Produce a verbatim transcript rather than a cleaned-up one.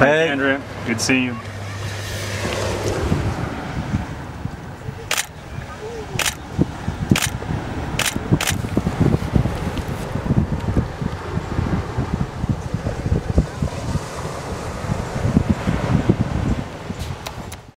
Thanks, hey. Andrea. Good seeing you.